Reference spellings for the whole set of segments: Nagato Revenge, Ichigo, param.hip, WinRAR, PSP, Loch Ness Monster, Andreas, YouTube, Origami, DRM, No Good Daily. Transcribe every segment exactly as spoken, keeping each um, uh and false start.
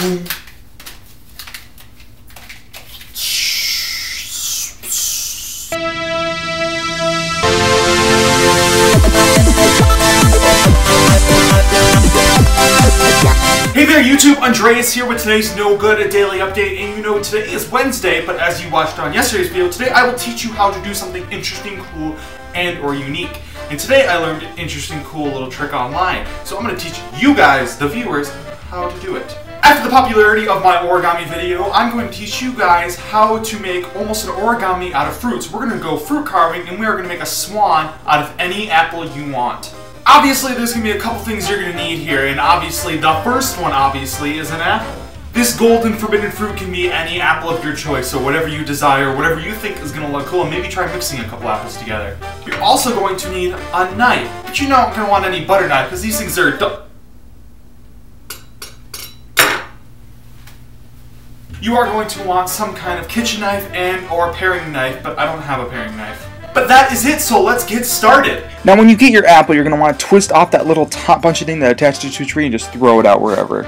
Hey there YouTube, Andreas here with today's No Good Daily Update, and you know today is Wednesday, but as you watched on yesterday's video, today I will teach you how to do something interesting, cool, and or unique. And today I learned an interesting, cool little trick online, so I'm going to teach you guys, the viewers, how to do it. After the popularity of my origami video, I'm going to teach you guys how to make almost an origami out of fruits. We're going to go fruit carving, and we are going to make a swan out of any apple you want. Obviously, there's going to be a couple things you're going to need here, and obviously, the first one, obviously, is an apple. This golden forbidden fruit can be any apple of your choice, so whatever you desire, whatever you think is going to look cool, and maybe try mixing a couple apples together. You're also going to need a knife, but you're not going to want any butter knife, because these things are du- You are going to want some kind of kitchen knife and or paring knife, but I don't have a paring knife. But that is it, so let's get started! Now when you get your apple, you're going to want to twist off that little top bunch of thing that attaches to a tree and just throw it out wherever.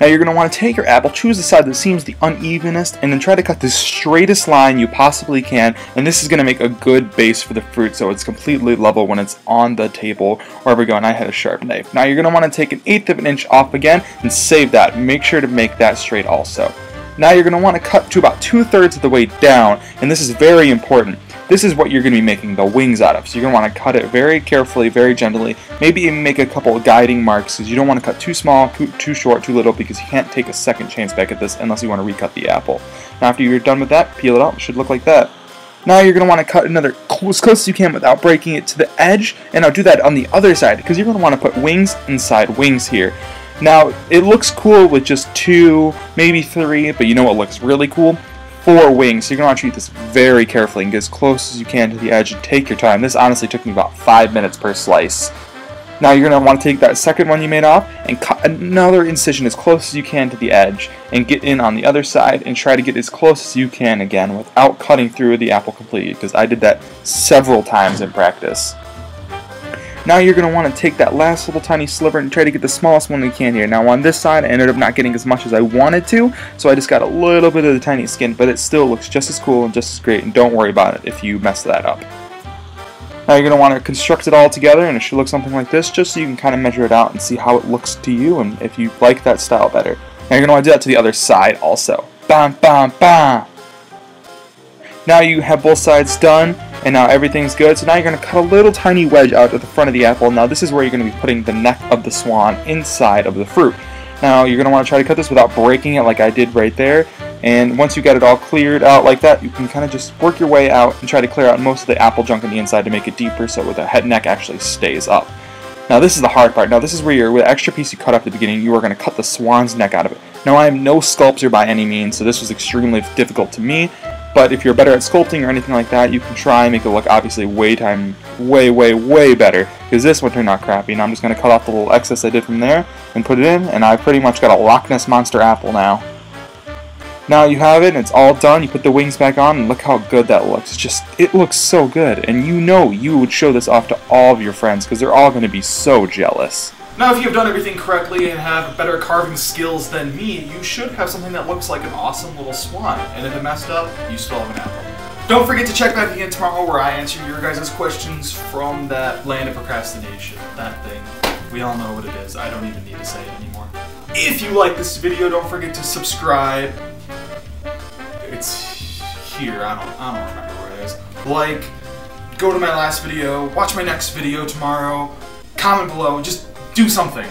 Now you're going to want to take your apple, choose the side that seems the unevenest, and then try to cut the straightest line you possibly can, and this is going to make a good base for the fruit so it's completely level when it's on the table. Or we go, and I had a sharp knife. Now you're going to want to take an eighth of an inch off again and save that. Make sure to make that straight also. Now you're going to want to cut to about two-thirds of the way down, and this is very important. This is what you're going to be making the wings out of, so you're going to want to cut it very carefully, very gently, maybe even make a couple of guiding marks, because you don't want to cut too small, too short, too little, because you can't take a second chance back at this unless you want to recut the apple. Now after you're done with that, peel it out, it should look like that. Now you're going to want to cut another as close as you can without breaking it to the edge, and I'll do that on the other side, because you're going to want to put wings inside wings here. Now it looks cool with just two, maybe three, but you know what looks really cool? Four wings, so you're going to want to treat this very carefully and get as close as you can to the edge and take your time. This honestly took me about five minutes per slice. Now you're going to want to take that second one you made off and cut another incision as close as you can to the edge and get in on the other side and try to get as close as you can again without cutting through the apple completely, because I did that several times in practice. Now you're going to want to take that last little tiny sliver and try to get the smallest one you can here. Now on this side I ended up not getting as much as I wanted to, so I just got a little bit of the tiny skin, but it still looks just as cool and just as great, and don't worry about it if you mess that up. Now you're going to want to construct it all together, and it should look something like this, just so you can kind of measure it out and see how it looks to you and if you like that style better. Now you're going to want to do that to the other side also. Bam, bam, bam! Now you have both sides done, and now everything's good, so now you're going to cut a little tiny wedge out to the front of the apple. Now this is where you're going to be putting the neck of the swan inside of the fruit. Now you're going to want to try to cut this without breaking it like I did right there, and once you got it all cleared out like that, you can kind of just work your way out and try to clear out most of the apple junk on the inside to make it deeper so the head neck actually stays up. Now this is the hard part. Now this is where you're, with the extra piece you cut up at the beginning, you are going to cut the swan's neck out of it. Now I am no sculptor by any means, so this was extremely difficult to me. But if you're better at sculpting or anything like that, you can try and make it look obviously way time, way, way, way better. Because this one turned out crappy, and I'm just going to cut off the little excess I did from there and put it in, and I've pretty much got a Loch Ness Monster apple now. Now you have it, and it's all done. You put the wings back on, and look how good that looks. It's just, it looks so good, and you know you would show this off to all of your friends, because they're all going to be so jealous. Now if you've done everything correctly and have better carving skills than me, you should have something that looks like an awesome little swan, and if it messed up, you still have an apple. Don't forget to check back again tomorrow where I answer your guys' questions from that land of procrastination, that thing. We all know what it is, I don't even need to say it anymore. If you like this video, don't forget to subscribe. It's here, I don't, I don't remember where it is. Like, go to my last video, watch my next video tomorrow, comment below, just do something.